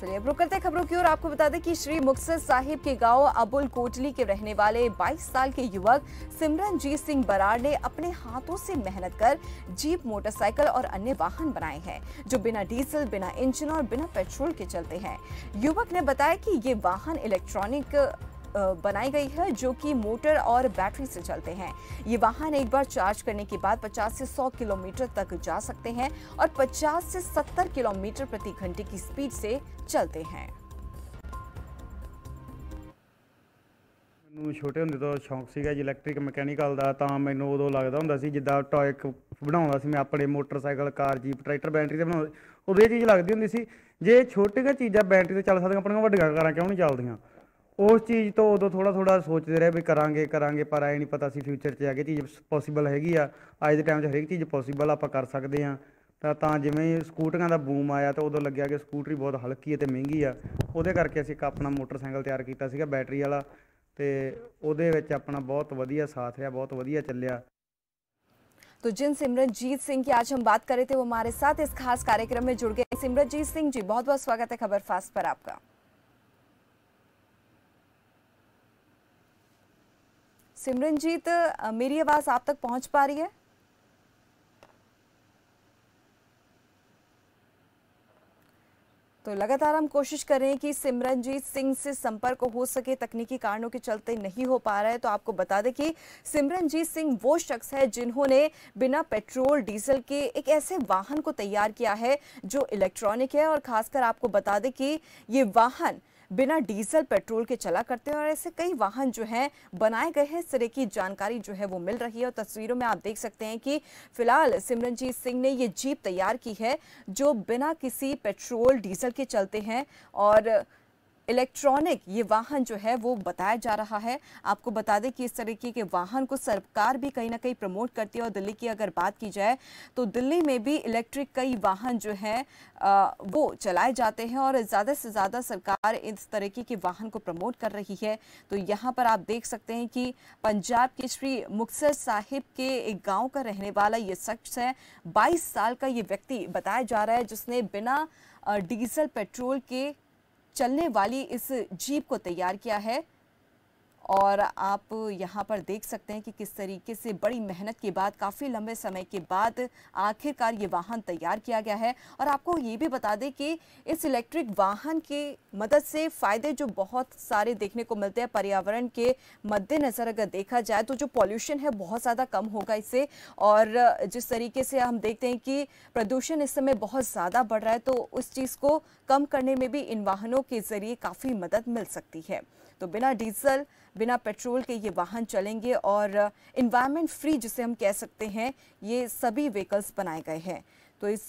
चलिए रुक करते खबरों की ओर। आपको बता दें कि श्री मुक्तसर साहिब के गांव अबुल कोटली के रहने वाले 22 साल के युवक सिमरनजीत सिंह बराड़ ने अपने हाथों से मेहनत कर जीप, मोटरसाइकिल और अन्य वाहन बनाए हैं जो बिना डीजल, बिना इंजन और बिना पेट्रोल के चलते हैं। युवक ने बताया कि ये वाहन इलेक्ट्रॉनिक बनाई गई है जो कि मोटर और बैटरी से चलते हैं। ये वाहन एक बार चार्ज करने के बाद 50 से 100 किलोमीटर तक जा सकते हैं और 50 से 70 किलोमीटर प्रति घंटे की स्पीड से चलते हैं। मैं छोटे होंदे तो शौक सीगा इलैक्ट्रिक मैकेनिकल दा, तां मैनूं उदों लगदा हुंदा सी जिद्दां टॉय बनाउंदा सी मैं अपने motorcycle, car, jeep, tractor battery ते बनाउंदा, उदे चीज लगदी हुंदी सी जे छोटीआं चीज़ां बैटरी ते चल सकदियां अपणीआं वड्डीआं कारां क्यों नहीं चलदियां। उस चीज़ तो उदों थोड़ा थोड़ा सोचते रहे भी करांगे पर ऐ नहीं पता सी फ्यूचर से आगे चीज़ पॉसीबल हैगी आ। अज के टाइम से हरेक चीज़ पॉसीबल आप कर सकते हैं। तो जिमें स्कूटरियां का बूम आया तो उदों लग्या कि स्कूटरी बहुत हल्की है तो महंगी आ, उहदे करके असीं एक अपना मोटरसाइकिल तैयार कीता सीगा बैटरी वाला ते उहदे विच अपना बहुत वधिया साथ रहा, बहुत वधिया चलिया। तो जिन सिमरनजीत सिंह की आज हम बात कर रहे थे वो हमारे साथ इस खास कार्यक्रम में जुड़ गए। सिमरनजीत सिंह जी, बहुत बहुत स्वागत है खबर फास्ट पर आपका। सिमरनजीत, मेरी आवाज आप तक पहुंच पा रही है? तो लगातार हम कोशिश कर रहे हैं कि सिमरनजीत सिंह से संपर्क हो सके, तकनीकी कारणों के चलते नहीं हो पा रहा है। तो आपको बता दें कि सिमरनजीत सिंह वो शख्स है जिन्होंने बिना पेट्रोल, डीजल के एक ऐसे वाहन को तैयार किया है जो इलेक्ट्रॉनिक है और खासकर आपको बता दें कि ये वाहन बिना डीजल, पेट्रोल के चला करते हैं और ऐसे कई वाहन जो हैं बनाए गए हैं। इस तरह की जानकारी जो है वो मिल रही है और तस्वीरों में आप देख सकते हैं कि फिलहाल सिमरनजीत सिंह ने ये जीप तैयार की है जो बिना किसी पेट्रोल, डीजल के चलते हैं और इलेक्ट्रॉनिक ये वाहन जो है वो बताया जा रहा है। आपको बता दें कि इस तरीके के वाहन को सरकार भी कहीं ना कहीं प्रमोट करती है और दिल्ली की अगर बात की जाए तो दिल्ली में भी इलेक्ट्रिक कई वाहन जो हैं वो चलाए जाते हैं और ज़्यादा से ज़्यादा सरकार इस तरीके के वाहन को प्रमोट कर रही है। तो यहाँ पर आप देख सकते हैं कि पंजाब के श्री मुक्तसर साहिब के एक गाँव का रहने वाला ये शख्स है, 22 साल का ये व्यक्ति बताया जा रहा है जिसने बिना डीजल, पेट्रोल के चलने वाली इस जीप को तैयार किया है। और आप यहाँ पर देख सकते हैं कि किस तरीके से बड़ी मेहनत के बाद, काफ़ी लंबे समय के बाद आखिरकार ये वाहन तैयार किया गया है। और आपको ये भी बता दें कि इस इलेक्ट्रिक वाहन की मदद से फ़ायदे जो बहुत सारे देखने को मिलते हैं, पर्यावरण के मद्देनज़र अगर देखा जाए तो जो पॉल्यूशन है बहुत ज़्यादा कम होगा इससे। और जिस तरीके से हम देखते हैं कि प्रदूषण इस समय बहुत ज़्यादा बढ़ रहा है तो उस चीज़ को कम करने में भी इन वाहनों के ज़रिए काफ़ी मदद मिल सकती है। तो बिना डीजल, बिना पेट्रोल के ये वाहन चलेंगे और एनवायरनमेंट फ्री जिसे हम कह सकते हैं ये सभी व्हीकल्स बनाए गए हैं। तो इस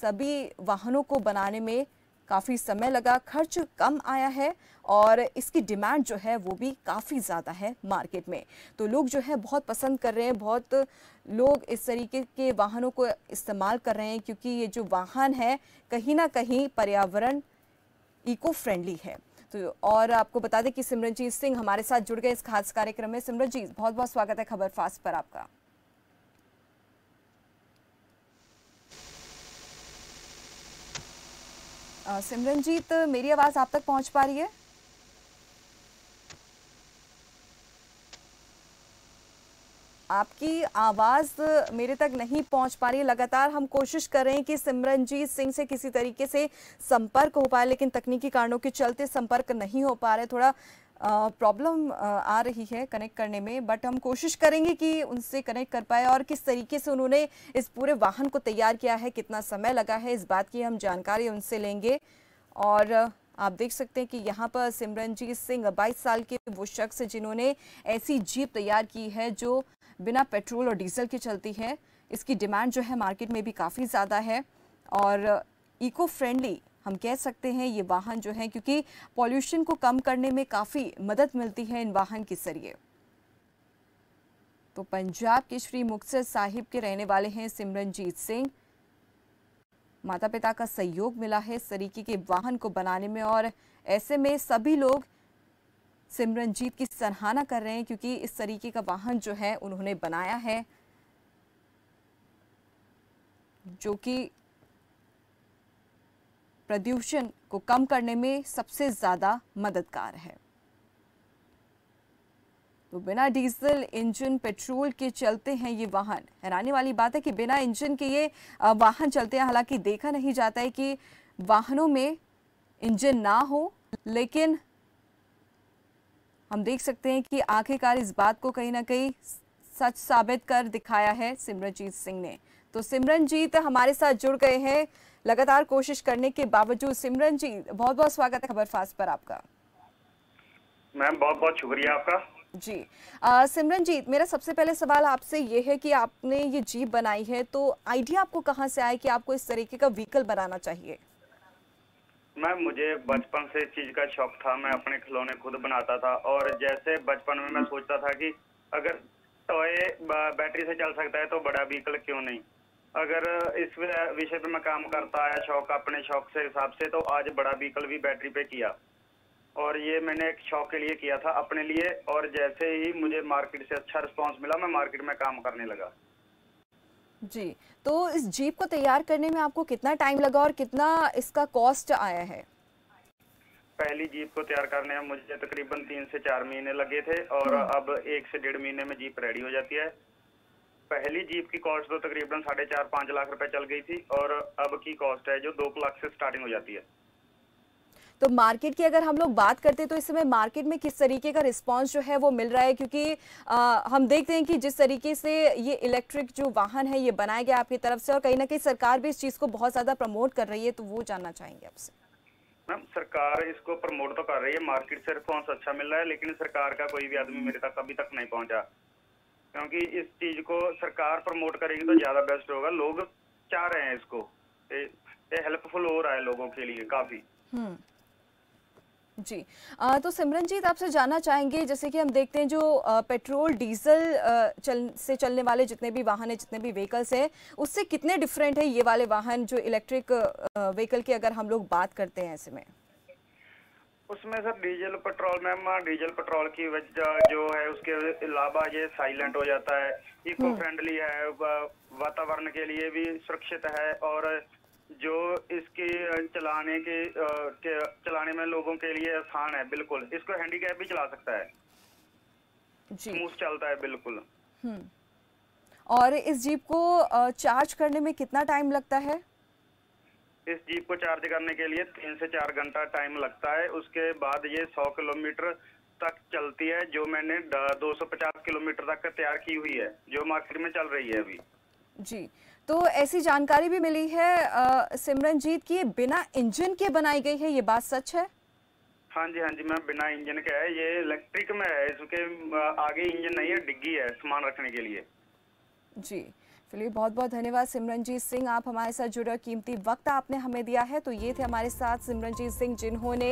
सभी वाहनों को बनाने में काफ़ी समय लगा, खर्च कम आया है और इसकी डिमांड जो है वो भी काफ़ी ज़्यादा है मार्केट में। तो लोग जो है बहुत पसंद कर रहे हैं, बहुत लोग इस तरीके के वाहनों को इस्तेमाल कर रहे हैं क्योंकि ये जो वाहन है कहीं ना कहीं पर्यावरण इको फ्रेंडली है। तो और आपको बता दें कि सिमरनजीत सिंह हमारे साथ जुड़ गए इस खास कार्यक्रम में। सिमरनजीत, बहुत बहुत स्वागत है खबर फास्ट पर आपका। सिमरनजीत, मेरी आवाज आप तक पहुंच पा रही है? आपकी आवाज मेरे तक नहीं पहुंच पा रही है। लगातार हम कोशिश कर रहे हैं कि सिमरनजीत सिंह से किसी तरीके से संपर्क हो पाए लेकिन तकनीकी कारणों के चलते संपर्क नहीं हो पा रहे। थोड़ा प्रॉब्लम आ रही है कनेक्ट करने में, बट हम कोशिश करेंगे कि उनसे कनेक्ट कर पाए। और किस तरीके से उन्होंने इस पूरे वाहन को तैयार किया है, कितना समय लगा है, इस बात की हम जानकारी उनसे लेंगे। और आप देख सकते हैं कि यहाँ पर सिमरनजीत सिंह 22 साल के वो शख्स जिन्होंने ऐसी जीप तैयार की है जो बिना पेट्रोल और डीजल के चलती है। इसकी डिमांड जो है मार्केट में भी काफ़ी ज़्यादा है और इको फ्रेंडली हम कह सकते हैं ये वाहन जो है क्योंकि पॉल्यूशन को कम करने में काफ़ी मदद मिलती है इन वाहन के जरिए। तो पंजाब के श्री मुक्तसर साहिब के रहने वाले हैं सिमरनजीत सिंह। माता पिता का सहयोग मिला है इस तरीके के वाहन को बनाने में और ऐसे में सभी लोग सिमरनजीत की सराहना कर रहे हैं क्योंकि इस तरीके का वाहन जो है उन्होंने बनाया है जो कि प्रदूषण को कम करने में सबसे ज़्यादा मददगार है। तो बिना डीजल इंजन पेट्रोल के चलते हैं ये वाहन। हैरानी वाली बात है कि बिना इंजन के ये वाहन चलते हैं। हालांकि देखा नहीं जाता है कि वाहनों में इंजन ना हो, लेकिन हम देख सकते हैं कि आखिरकार इस बात को कहीं ना कहीं सच साबित कर दिखाया है सिमरनजीत सिंह ने। तो सिमरनजीत हमारे साथ जुड़ गए हैं लगातार कोशिश करने के बावजूद। सिमरनजीत, बहुत बहुत स्वागत है खबर फास्ट पर आपका। मैम बहुत बहुत शुक्रिया आपका जी। सिमरनजीत, मेरा सबसे पहले सवाल आपसे ये है कि आपने ये जीप बनाई है, तो आइडिया आपको कहाँ से आया कि आपको इस तरीके का व्हीकल बनाना चाहिए? मैम मुझे बचपन से इस चीज़ का शौक था, मैं अपने खिलौने खुद बनाता था। और जैसे बचपन में मैं सोचता था कि अगर टॉय बैटरी से चल सकता है तो बड़ा व्हीकल क्यों नहीं। अगर इस विषय पे मैं काम करता आया शौक अपने शौक से हिसाब से, तो आज बड़ा व्हीकल भी बैटरी पे किया। और ये मैंने एक शौक के लिए किया था अपने लिए, और जैसे ही मुझे मार्केट से अच्छा रिस्पॉन्स मिला मैं मार्केट में काम करने लगा जी। तो इस जीप को तैयार करने में आपको कितना टाइम लगा और कितना इसका कॉस्ट आया है? पहली जीप को तैयार करने में मुझे तकरीबन 3 से 4 महीने लगे थे, और अब 1 से 1.5 महीने में जीप रेडी हो जाती है। पहली जीप की कॉस्ट तो तकरीबन 4.5-5 लाख रुपए चल गई थी, और अब की कॉस्ट है जो 2 लाख से स्टार्टिंग हो जाती है। तो मार्केट की अगर हम लोग बात करते हैं तो इस समय मार्केट में किस तरीके का रिस्पांस जो है वो मिल रहा है? क्योंकि हम देखते हैं कि जिस तरीके से ये इलेक्ट्रिक जो वाहन है ये बनाया गया आपकी तरफ से, और कहीं ना कहीं सरकार भी इस चीज़ को बहुत ज़्यादा प्रमोट कर रही है, तो वो जानना चाहेंगे आपसे। मैम सरकार इसको प्रमोट तो कर रही है, मार्केट से रिस्पॉन्स अच्छा मिल रहा है, लेकिन सरकार का कोई भी आदमी मेरे तक अभी तक नहीं पहुँचा। क्योंकि इस चीज़ को सरकार प्रमोट करेगी तो ज़्यादा बेस्ट होगा। लोग चाह रहे हैं इसको, ये हेल्पफुल हो रहा है लोगों के लिए काफ़ी जी। तो सिमरनजीत आपसे जानना चाहेंगे, जैसे कि हम देखते हैं जो पेट्रोल डीजल से चलने वाले जितने भी वाहन है, जितने भी व्हीकल्स हैं, उससे कितने डिफरेंट है ये वाले वाहन जो इलेक्ट्रिक व्हीकल की अगर हम लोग बात करते हैं इसमें? उसमें sir diesel petrol, ma'am diesel petrol की वजह जो है उसके अलावा ये साइलेंट हो जाता है, इको फ्रेंडली है, वातावरण के लिए भी सुरक्षित है, और जो इसके चलाने में लोगों के लिए आसान है। बिल्कुल इसको हैंडीकैप भी चला सकता है जी। स्मूथ चलता है बिल्कुल। और इस जीप को चार्ज करने में कितना टाइम लगता है? इस जीप को चार्ज करने के लिए 3 से 4 घंटा टाइम लगता है। उसके बाद ये 100 किलोमीटर तक चलती है, जो मैंने 250 किलोमीटर तक तैयार की हुई है, जो मार्केट में चल रही है अभी जी। तो ऐसी जानकारी भी मिली है सिमरनजीत की बिना इंजन के बनाई गई है, ये बात सच है? हाँ जी, हाँ जी मैम, बिना इंजन के है, ये इलेक्ट्रिक में है, इसके आगे इंजन नहीं है, डिग्गी है सामान रखने के लिए जी। चलिए बहुत बहुत धन्यवाद सिमरनजीत सिंह, आप हमारे साथ जुड़े, कीमती वक्त आपने हमें दिया है। तो ये थे हमारे साथ सिमरनजीत सिंह, जिन्होंने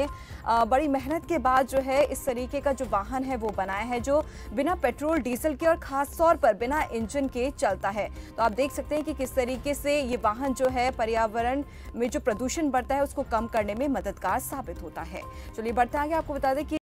बड़ी मेहनत के बाद जो है इस तरीके का जो वाहन है वो बनाया है, जो बिना पेट्रोल डीजल के और ख़ास तौर पर बिना इंजन के चलता है। तो आप देख सकते हैं कि किस तरीके से ये वाहन जो है पर्यावरण में जो प्रदूषण बढ़ता है उसको कम करने में मददगार साबित होता है। चलिए बढ़ते आगे, आपको बता दें कि